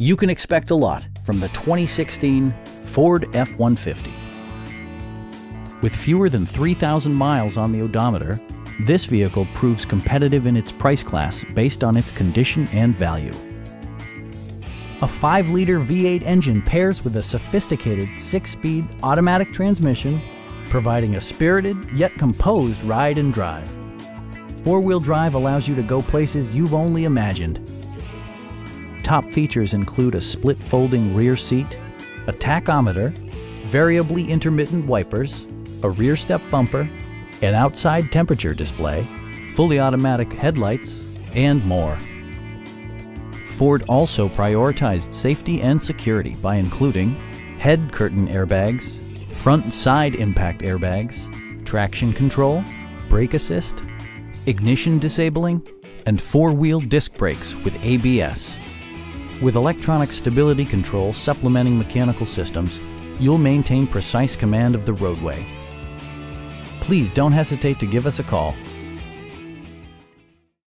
You can expect a lot from the 2016 Ford F-150. With fewer than 3,000 miles on the odometer, this vehicle proves competitive in its price class based on its condition and value. A 5-liter V8 engine pairs with a sophisticated 6-speed automatic transmission, providing a spirited yet composed ride and drive. Four-wheel drive allows you to go places you've only imagined. Top features include a split folding rear seat, a tachometer, variably intermittent wipers, a rear step bumper, an outside temperature display, fully automatic headlights, and more. Ford also prioritized safety and security by including head curtain airbags, front and side impact airbags, traction control, brake assist, ignition disabling, and four-wheel disc brakes with ABS. With electronic stability control supplementing mechanical systems, you'll maintain precise command of the roadway. Please don't hesitate to give us a call.